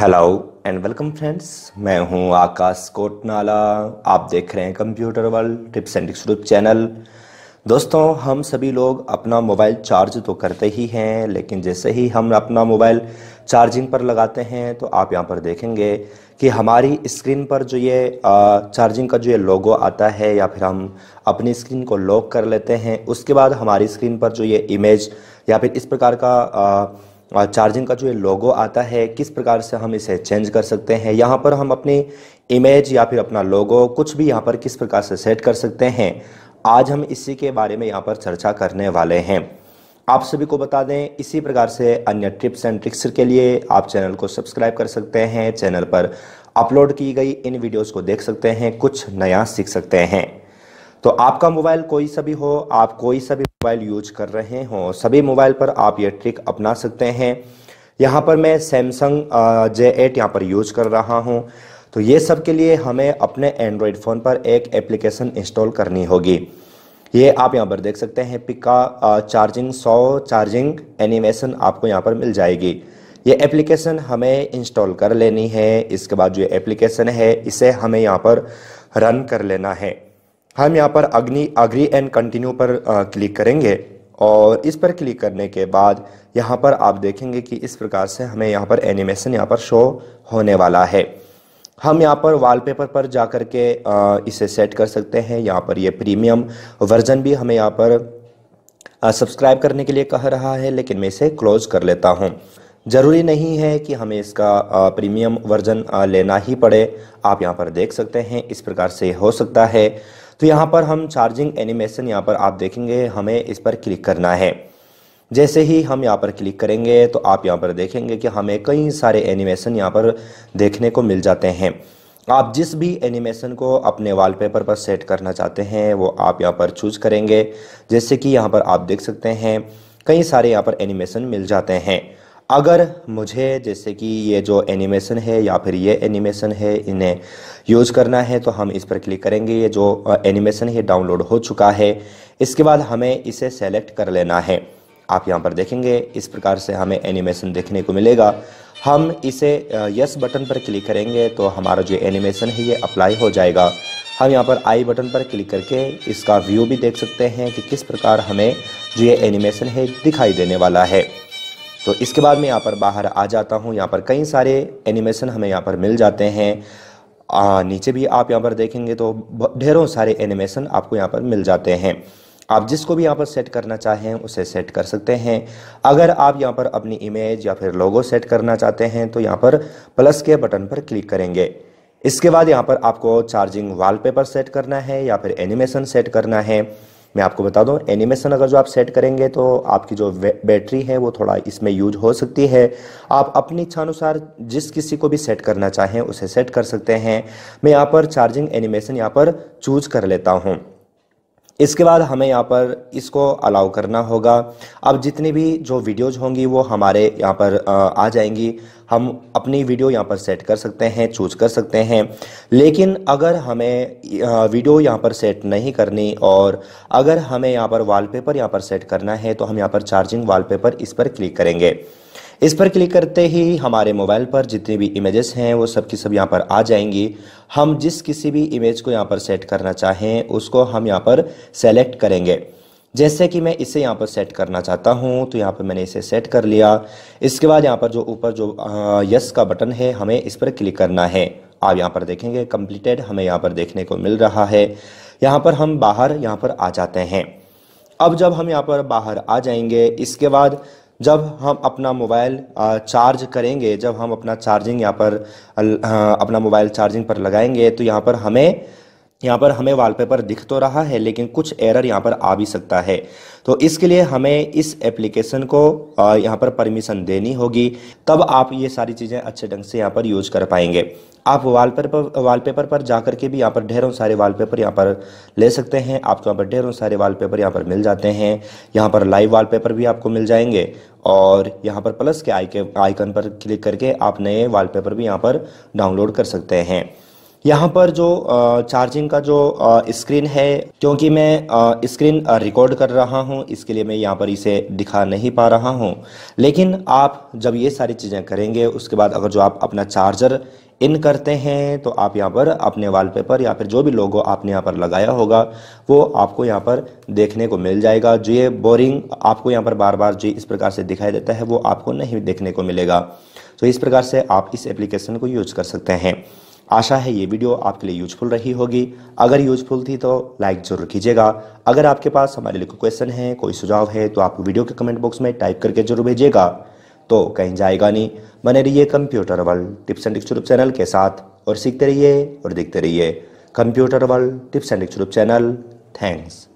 Hello and welcome friends, मैं हूं आकाश कोटनाला। आप देख रहे हैं computer world tips and tricks channel. दोस्तों, हम सभी लोग अपना मोबाइल चार्ज तो करते ही हैं, लेकिन जैसे ही हम अपना मोबाइल चार्जिंग पर लगाते हैं तो आप यहां पर देखेंगे कि हमारी स्क्रीन पर जो ये चार्जिंग का जो ये लोगो आता है, या फिर हम अपनी स्क्रीन को लॉक कर लेते हैं। उसके बाद हमारी स्क्रीन पर जो ये इमेज या फिर इस प्रकार का चार्जिंग का जो ये लोगो आता है, किस प्रकार से हम इसे चेंज कर सकते हैं। यहाँ पर हम अपनी इमेज या फिर अपना लोगो कुछ भी यहाँ पर किस प्रकार से सेट कर सकते हैं, आज हम इसी के बारे में यहाँ पर चर्चा करने वाले हैं। आप सभी को बता दें, इसी प्रकार से अन्य टिप्स एंड ट्रिक्स के लिए आप चैनल को सब्सक्राइब कर सकते हैं। चैनल पर अपलोड की गई इन वीडियोज़ को देख सकते हैं, कुछ नया सीख सकते हैं। तो आपका मोबाइल कोई सा भी हो, आप कोई सा भी मोबाइल यूज कर रहे हो, सभी मोबाइल पर आप ये ट्रिक अपना सकते हैं। यहाँ पर मैं सैमसंग J8 यहाँ पर यूज कर रहा हूँ। तो ये सब के लिए हमें अपने एंड्रॉयड फ़ोन पर एक एप्लीकेशन इंस्टॉल करनी होगी। ये आप यहाँ पर देख सकते हैं, पिका चार्जिंग 100 चार्जिंग एनिमेशन आपको यहाँ पर मिल जाएगी। ये एप्लीकेशन हमें इंस्टॉल कर लेनी है। इसके बाद जो एप्लीकेशन है इसे हमें यहाँ पर रन कर लेना है। हम यहाँ पर अग्री एंड कंटिन्यू पर क्लिक करेंगे और इस पर क्लिक करने के बाद यहाँ पर आप देखेंगे कि इस प्रकार से हमें यहाँ पर एनिमेशन यहाँ पर शो होने वाला है। हम यहाँ पर वॉलपेपर पर जा कर के इसे सेट कर सकते हैं। यहाँ पर ये प्रीमियम वर्जन भी हमें यहाँ पर सब्सक्राइब करने के लिए कह रहा है, लेकिन मैं इसे क्लोज कर लेता हूँ। ज़रूरी नहीं है कि हमें इसका प्रीमियम वर्जन लेना ही पड़े। आप यहाँ पर देख सकते हैं, इस प्रकार से हो सकता है। तो यहाँ पर हम चार्जिंग एनिमेशन यहाँ पर आप देखेंगे, हमें इस पर क्लिक करना है। जैसे ही हम यहाँ पर क्लिक करेंगे तो आप यहाँ पर देखेंगे कि हमें कई सारे एनिमेशन यहाँ पर देखने को मिल जाते हैं। आप जिस भी एनिमेशन को अपने वॉलपेपर पर सेट करना चाहते हैं वो आप यहाँ पर चूज करेंगे। जैसे कि यहाँ पर आप देख सकते हैं, कई सारे यहाँ पर एनिमेशन मिल जाते हैं। अगर मुझे जैसे कि ये जो एनिमेशन है या फिर ये एनिमेशन है, इन्हें यूज़ करना है तो हम इस पर क्लिक करेंगे। ये जो एनिमेशन है डाउनलोड हो चुका है। इसके बाद हमें इसे सेलेक्ट कर लेना है। आप यहाँ पर देखेंगे इस प्रकार से हमें एनिमेशन देखने को मिलेगा। हम इसे यस बटन पर क्लिक करेंगे तो हमारा जो एनिमेशन है ये अप्लाई हो जाएगा। हम यहाँ पर आई बटन पर क्लिक करके इसका व्यू भी देख सकते हैं कि किस प्रकार हमें जो ये एनिमेशन है दिखाई देने वाला है। तो इसके बाद मैं यहाँ पर बाहर आ जाता हूँ। यहाँ पर कई सारे एनिमेशन हमें यहाँ पर मिल जाते हैं। नीचे भी आप यहाँ पर देखेंगे तो ढेरों सारे एनिमेशन आपको यहाँ पर मिल जाते हैं। आप जिसको भी यहाँ पर सेट करना चाहें उसे सेट कर सकते हैं। अगर आप यहाँ पर अपनी इमेज या फिर लोगो सेट करना चाहते हैं तो यहाँ पर प्लस के बटन पर क्लिक करेंगे। इसके बाद यहाँ पर आपको चार्जिंग वॉलपेपर सेट करना है या फिर एनिमेशन सेट करना है। मैं आपको बता दूं, एनिमेशन अगर जो आप सेट करेंगे तो आपकी जो बैटरी है वो थोड़ा इसमें यूज हो सकती है। आप अपनी इच्छानुसार जिस किसी को भी सेट करना चाहें उसे सेट कर सकते हैं। मैं यहाँ पर चार्जिंग एनिमेशन यहाँ पर चूज कर लेता हूँ। इसके बाद हमें यहाँ पर इसको अलाउ करना होगा। अब जितनी भी जो वीडियोज़ होंगी वो हमारे यहाँ पर आ जाएंगी। हम अपनी वीडियो यहाँ पर सेट कर सकते हैं, चूज कर सकते हैं। लेकिन अगर हमें वीडियो यहाँ पर सेट नहीं करनी और अगर हमें यहाँ पर वॉलपेपर यहाँ पर सेट करना है तो हम यहाँ पर चार्जिंग वॉलपेपर इस पर क्लिक करेंगे। इस पर क्लिक करते ही हमारे मोबाइल पर जितनी भी इमेजेस हैं वो सब की सब यहाँ पर आ जाएंगी। हम जिस किसी भी इमेज को यहाँ पर सेट करना चाहें उसको हम यहाँ पर सेलेक्ट करेंगे। जैसे कि मैं इसे यहाँ पर सेट करना चाहता हूँ तो यहाँ पर मैंने इसे सेट कर लिया। इसके बाद यहाँ पर जो ऊपर जो यस का बटन है हमें इस पर क्लिक करना है। आप यहाँ पर देखेंगे कंप्लीटेड हमें यहाँ पर देखने को मिल रहा है। यहाँ पर हम बाहर यहाँ पर आ जाते हैं। अब जब हम यहाँ पर बाहर आ जाएंगे, इसके बाद जब हम अपना मोबाइल चार्ज करेंगे, जब हम अपना चार्जिंग यहाँ पर अपना मोबाइल चार्जिंग पर लगाएंगे तो यहाँ पर हमें वॉलपेपर दिख तो रहा है, लेकिन कुछ एरर यहाँ पर आ भी सकता है। तो इसके लिए हमें इस एप्लीकेशन को यहाँ पर परमिशन देनी होगी, तब आप ये सारी चीज़ें अच्छे ढंग से यहाँ पर यूज कर पाएंगे। आप वॉलपेपर पर जा कर के भी यहाँ पर ढेरों सारे वॉलपेपर यहाँ पर ले सकते हैं। आपको यहाँ पर ढेरों सारे वॉलपेपर यहाँ पर मिल जाते हैं। यहाँ पर लाइव वॉलपेपर भी आपको मिल जाएंगे और यहाँ पर प्लस के आइकन पर क्लिक करके आप नए वॉलपेपर भी यहाँ पर डाउनलोड कर सकते हैं। यहाँ पर जो चार्जिंग का जो स्क्रीन है, क्योंकि मैं स्क्रीन रिकॉर्ड कर रहा हूँ इसके लिए मैं यहाँ पर इसे दिखा नहीं पा रहा हूँ, लेकिन आप जब ये सारी चीज़ें करेंगे उसके बाद अगर जो आप अपना चार्जर इन करते हैं तो आप यहाँ पर अपने वॉलपेपर या फिर जो भी लोगो आपने यहाँ पर लगाया होगा वो आपको यहाँ पर देखने को मिल जाएगा। जो ये बोरिंग आपको यहाँ पर बार बार जो इस प्रकार से दिखाई देता है वो आपको नहीं देखने को मिलेगा। तो इस प्रकार से आप इस एप्लीकेशन को यूज कर सकते हैं। आशा है ये वीडियो आपके लिए यूजफुल रही होगी। अगर यूजफुल थी तो लाइक जरूर कीजिएगा। अगर आपके पास हमारे लिए कोई क्वेश्चन है, कोई सुझाव है तो आप वीडियो के कमेंट बॉक्स में टाइप करके जरूर भेजिएगा। तो कहीं जाएगा नहीं, बने रहिए computer world tips and tricks YouTube channel के साथ और सीखते रहिए और देखते रहिए computer world tips and tricks YouTube channel. Thanks.